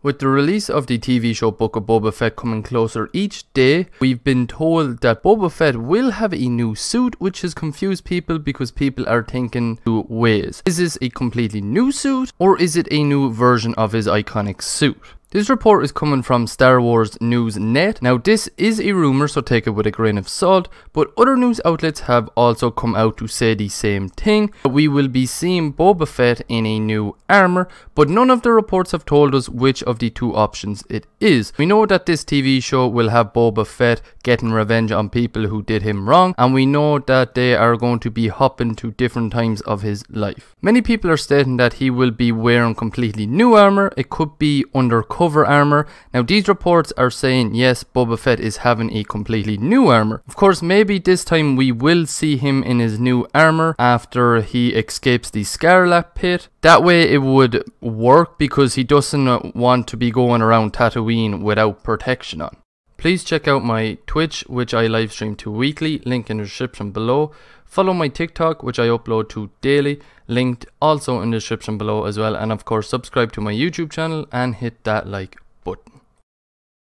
With the release of the TV show Book of Boba Fett coming closer each day, we've been told that Boba Fett will have a new suit, which has confused people because people are thinking two ways. Is this a completely new suit, or is it a new version of his iconic suit? This report is coming from Star Wars News Net. Now, this is a rumor, so take it with a grain of salt, but other news outlets have also come out to say the same thing. We will be seeing Boba Fett in a new armor, but none of the reports have told us which of the two options it is. We know that this TV show will have Boba Fett getting revenge on people who did him wrong, and we know that they are going to be hopping to different times of his life. Many people are stating that he will be wearing completely new armor. It could be undercover armor. Now, these reports are saying yes, Boba Fett is having a completely new armor. Of course, maybe this time we will see him in his new armor after he escapes the Sarlacc pit. That way it would work because he doesn't want to be going around Tatooine without protection on. Please check out my Twitch, which I live stream to weekly, link in the description below. Follow my TikTok, which I upload to daily, linked also in the description below as well. And of course, subscribe to my YouTube channel and hit that like button.